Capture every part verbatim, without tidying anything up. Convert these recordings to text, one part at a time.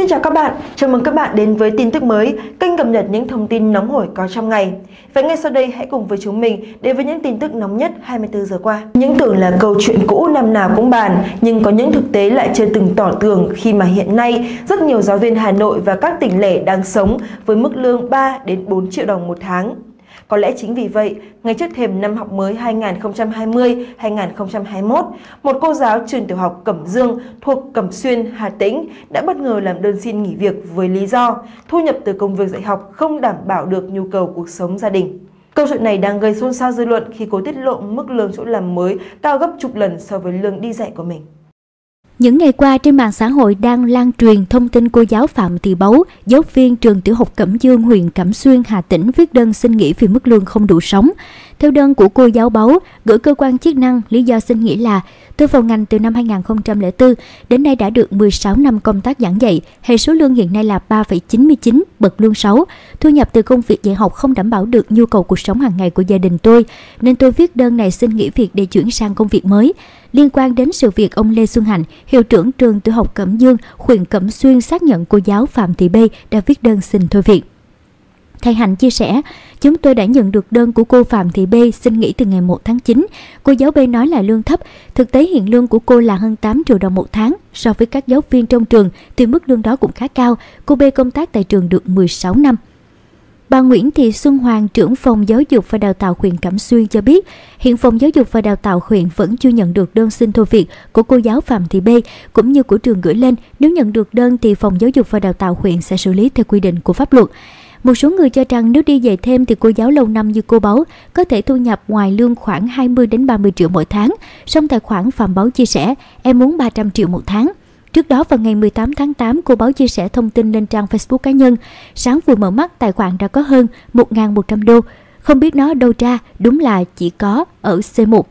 Xin chào các bạn, chào mừng các bạn đến với tin tức mới, kênh cập nhật những thông tin nóng hổi có trong ngày. Và ngay sau đây hãy cùng với chúng mình đến với những tin tức nóng nhất hai mươi tư giờ qua. Những tưởng là câu chuyện cũ năm nào cũng bàn, nhưng có những thực tế lại chưa từng tỏ tường khi mà hiện nay rất nhiều giáo viên Hà Nội và các tỉnh lẻ đang sống với mức lương ba đến bốn triệu đồng một tháng. Có lẽ chính vì vậy, ngay trước thềm năm học mới hai nghìn không trăm hai mươi hai nghìn không trăm hai mươi mốt, một cô giáo trường tiểu học Cẩm Dương thuộc Cẩm Xuyên, Hà Tĩnh đã bất ngờ làm đơn xin nghỉ việc với lý do thu nhập từ công việc dạy học không đảm bảo được nhu cầu cuộc sống gia đình. Câu chuyện này đang gây xôn xao dư luận khi cô tiết lộ mức lương chỗ làm mới cao gấp chục lần so với lương đi dạy của mình. Những ngày qua, trên mạng xã hội đang lan truyền thông tin cô giáo Phạm Thị Báu, giáo viên trường tiểu học Cẩm Dương, huyện Cẩm Xuyên, Hà Tĩnh viết đơn xin nghỉ vì mức lương không đủ sống. Theo đơn của cô giáo Báu, gửi cơ quan chức năng, lý do xin nghỉ là: tôi vào ngành từ năm hai nghìn không trăm lẻ tư, đến nay đã được mười sáu năm công tác giảng dạy, hệ số lương hiện nay là ba phẩy chín mươi chín, bậc lương sáu. Thu nhập từ công việc dạy học không đảm bảo được nhu cầu cuộc sống hàng ngày của gia đình tôi, nên tôi viết đơn này xin nghỉ việc để chuyển sang công việc mới. Liên quan đến sự việc, ông Lê Xuân Hạnh, hiệu trưởng trường tiểu học Cẩm Dương, huyện Cẩm Xuyên xác nhận cô giáo Phạm Thị B đã viết đơn xin thôi việc. Thầy Hạnh chia sẻ, chúng tôi đã nhận được đơn của cô Phạm Thị B xin nghỉ từ ngày một tháng chín. Cô giáo B nói là lương thấp, thực tế hiện lương của cô là hơn tám triệu đồng một tháng. So với các giáo viên trong trường thì mức lương đó cũng khá cao, cô B công tác tại trường được mười sáu năm. Bà Nguyễn Thị Xuân Hoàng, trưởng phòng giáo dục và đào tạo huyện Cẩm Xuyên cho biết, hiện phòng giáo dục và đào tạo huyện vẫn chưa nhận được đơn xin thôi việc của cô giáo Phạm Thị B cũng như của trường gửi lên. Nếu nhận được đơn thì phòng giáo dục và đào tạo huyện sẽ xử lý theo quy định của pháp luật. Một số người cho rằng nếu đi dạy thêm thì cô giáo lâu năm như cô Báu có thể thu nhập ngoài lương khoảng hai mươi đến ba mươi triệu mỗi tháng. Song tài khoản Phạm Báu chia sẻ, em muốn ba trăm triệu một tháng. Trước đó vào ngày mười tám tháng tám, cô Báu chia sẻ thông tin lên trang Facebook cá nhân. Sáng vừa mở mắt, tài khoản đã có hơn một nghìn một trăm đô. Không biết nó đâu ra, đúng là chỉ có ở xê một.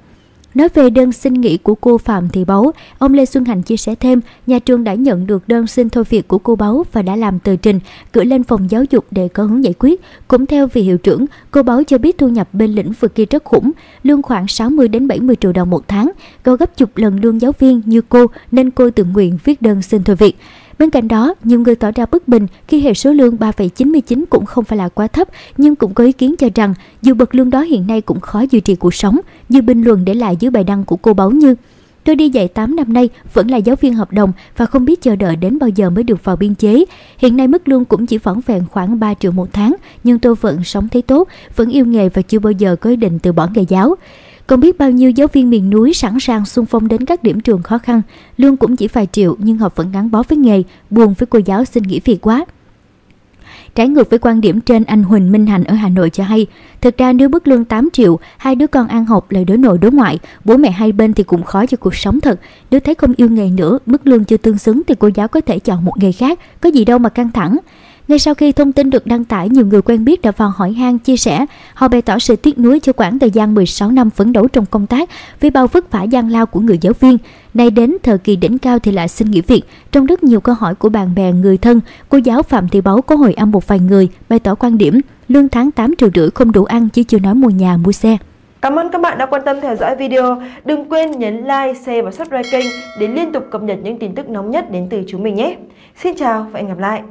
Nói về đơn xin nghỉ của cô Phạm Thị Báu, ông Lê Xuân Hạnh chia sẻ thêm, nhà trường đã nhận được đơn xin thôi việc của cô Báu và đã làm tờ trình, gửi lên phòng giáo dục để có hướng giải quyết. Cũng theo vị hiệu trưởng, cô Báu cho biết thu nhập bên lĩnh vực kia rất khủng, lương khoảng sáu mươi đến bảy mươi triệu đồng một tháng, cao gấp chục lần lương giáo viên như cô nên cô tự nguyện viết đơn xin thôi việc. Bên cạnh đó, nhiều người tỏ ra bất bình khi hệ số lương ba phẩy chín mươi chín cũng không phải là quá thấp, nhưng cũng có ý kiến cho rằng dù bậc lương đó hiện nay cũng khó duy trì cuộc sống, như bình luận để lại dưới bài đăng của cô Báu như: tôi đi dạy tám năm nay, vẫn là giáo viên hợp đồng và không biết chờ đợi đến bao giờ mới được vào biên chế. Hiện nay mức lương cũng chỉ vỏn vẹn khoảng ba triệu một tháng, nhưng tôi vẫn sống thấy tốt, vẫn yêu nghề và chưa bao giờ có ý định từ bỏ nghề giáo. Còn biết bao nhiêu giáo viên miền núi sẵn sàng xung phong đến các điểm trường khó khăn, lương cũng chỉ vài triệu nhưng họ vẫn gắn bó với nghề, buồn với cô giáo xin nghỉ việc quá. Trái ngược với quan điểm trên, anh Huỳnh Minh Hạnh ở Hà Nội cho hay, thực ra nếu mức lương tám triệu, hai đứa con ăn học lại đối nội đối ngoại, bố mẹ hai bên thì cũng khó cho cuộc sống thật. Nếu thấy không yêu nghề nữa, mức lương chưa tương xứng thì cô giáo có thể chọn một nghề khác, có gì đâu mà căng thẳng. Ngay sau khi thông tin được đăng tải, nhiều người quen biết đã vào hỏi han chia sẻ. Họ bày tỏ sự tiếc nuối cho khoảng thời gian mười sáu năm phấn đấu trong công tác vì bao vất vả gian lao của người giáo viên. Nay đến thời kỳ đỉnh cao thì lại xin nghỉ việc. Trong rất nhiều câu hỏi của bạn bè, người thân, cô giáo Phạm Thị Báu có hồi âm một vài người bày tỏ quan điểm lương tháng tám triệu rưỡi không đủ ăn chứ chưa nói mua nhà mua xe. Cảm ơn các bạn đã quan tâm theo dõi video. Đừng quên nhấn like, share và subscribe kênh để liên tục cập nhật những tin tức nóng nhất đến từ chúng mình nhé. Xin chào và hẹn gặp lại.